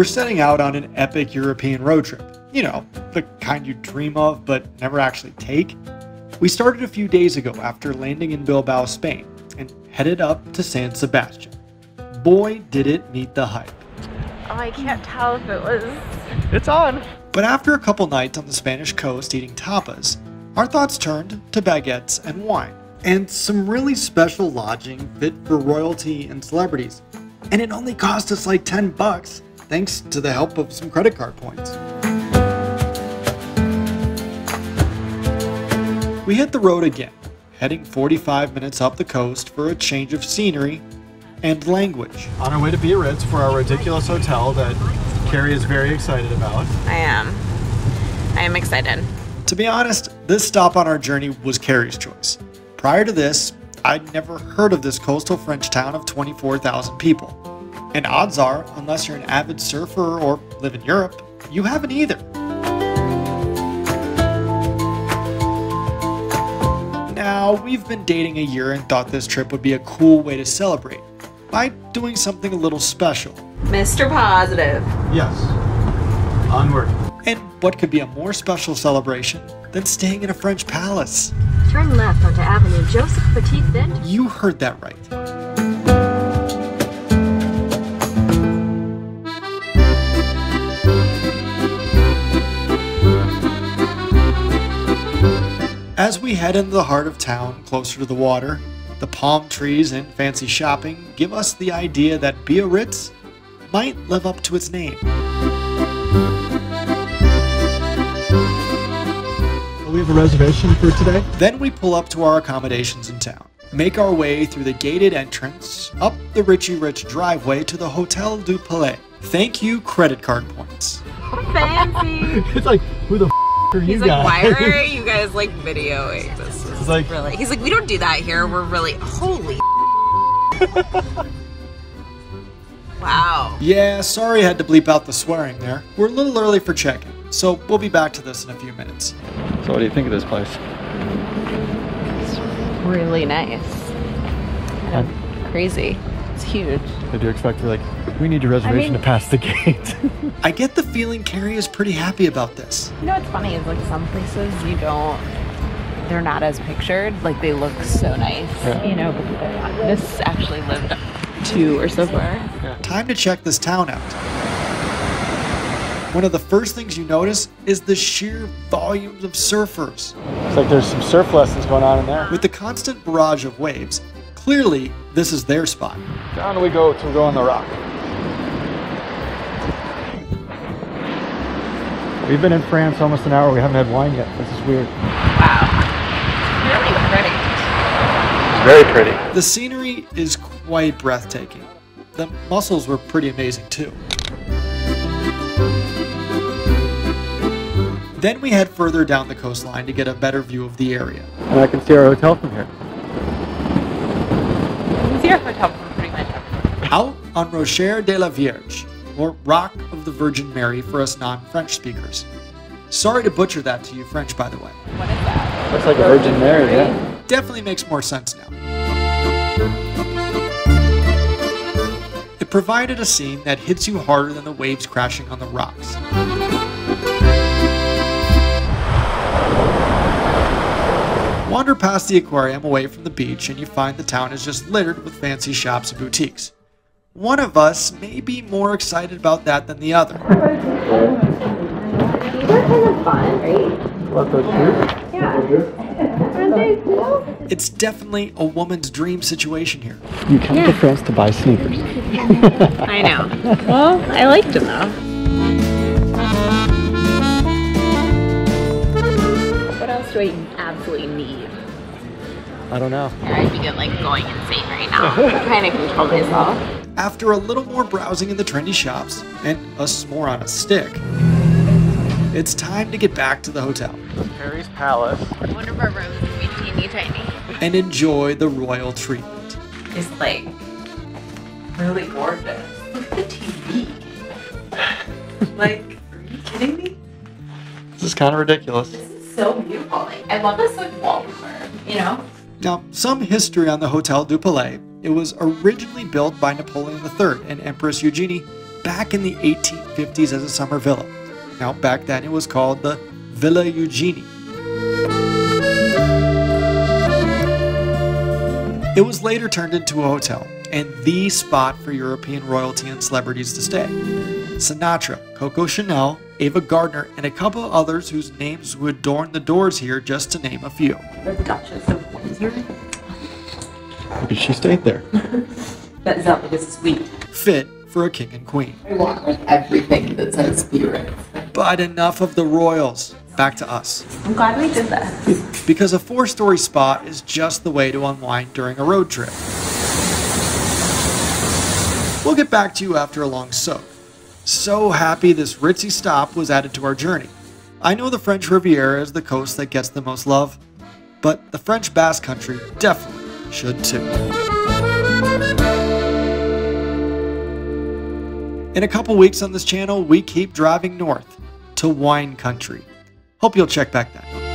we're setting out on an epic European road trip. You know, the kind you dream of but never actually take. We started a few days ago after landing in Bilbao, Spain, and headed up to San Sebastian. Boy, did it meet the hype. Oh, I can't tell if it was... It's on! But after a couple nights on the Spanish coast eating tapas, our thoughts turned to baguettes and wine, and some really special lodging fit for royalty and celebrities. And it only cost us like 10 bucks, thanks to the help of some credit card points. We hit the road again, heading 45 minutes up the coast for a change of scenery and language. On our way to Biarritz for our ridiculous hotel that Carrie is very excited about. I am excited. To be honest, this stop on our journey was Carrie's choice. Prior to this, I'd never heard of this coastal French town of 24,000 people. And odds are, unless you're an avid surfer or live in Europe, you haven't either. Now, we've been dating a year and thought this trip would be a cool way to celebrate by doing something a little special. Mr. Positive. Yes. Onward. And what could be a more special celebration than staying in a French palace? Turn left onto Avenue Joseph Petit Bend. You heard that right. As we head into the heart of town, closer to the water, the palm trees and fancy shopping give us the idea that Biarritz might live up to its name. We have a reservation for today. Then we pull up to our accommodations in town, make our way through the gated entrance, up the Richie Rich driveway to the Hôtel Du Palais. Thank you, credit card points. Fancy. It's like, who the f are you guys? He's like, why are you guys like videoing this? It's like, really. He's like, we don't do that here. We're really, holy Wow. Yeah, sorry I had to bleep out the swearing there. We're a little early for check-in, so we'll be back to this in a few minutes. So what do you think of this place? It's really nice. And crazy. It's huge. I do expect, like, we need your reservation to pass the gate. I get the feeling Carrie is pretty happy about this. You know what's funny is, like, some places you don't, they're not as pictured. Like, they look so nice, yeah. You know, but they're not. This actually lived up to or so far. Yeah. Time to check this town out. One of the first things you notice is the sheer volumes of surfers. It's like there's some surf lessons going on in there. With the constant barrage of waves, clearly this is their spot. Down we go to go on the rock. We've been in France almost an hour. We haven't had wine yet. This is weird. Wow. Really pretty. It's very pretty. The scenery is quite breathtaking. The mussels were pretty amazing too. Then we head further down the coastline to get a better view of the area. And I can see our hotel from here. You can see our hotel from pretty much everywhere. Out on Rocher de la Vierge, or Rock of the Virgin Mary for us non-French speakers. Sorry to butcher that to you French, by the way. What is that? Looks like a Virgin Mary, yeah. Definitely makes more sense now. It provided a scene that hits you harder than the waves crashing on the rocks. Wander past the aquarium away from the beach and you find the town is just littered with fancy shops and boutiques. One of us may be more excited about that than the other. It's definitely a woman's dream situation here. You come to France to buy sneakers. I know. Well, I liked them though. Do I absolutely need? I don't know. I'd be like going insane right now. I'm trying to control myself. After a little more browsing in the trendy shops and a s'more on a stick, it's time to get back to the hotel. Harry's Palace. One of our rooms would be teeny tiny. And enjoy the royal treatment. It's like really gorgeous. Look at the TV. Like, are you kidding me? This is kind of ridiculous. So beautiful. Like, I love this like wallpaper, you know? Now, some history on the Hôtel du Palais. It was originally built by Napoleon III and Empress Eugenie back in the 1850s as a summer villa. Now back then it was called the Villa Eugenie. It was later turned into a hotel and the spot for European royalty and celebrities to stay. Sinatra, Coco Chanel, Ava Gardner, and a couple of others whose names would adorn the doors here, just to name a few. The Duchess of Windsor. Maybe she stayed there. That sounds like a suite. Fit for a king and queen. I want like everything that says Biarritz. But enough of the royals. Back to us. I'm glad we did that. Because a four-story spa is just the way to unwind during a road trip. We'll get back to you after a long soak. So happy this ritzy stop was added to our journey. I know the French Riviera is the coast that gets the most love, but the French Basque Country definitely should too. In a couple weeks on this channel, we keep driving north to wine country. Hope you'll check back then.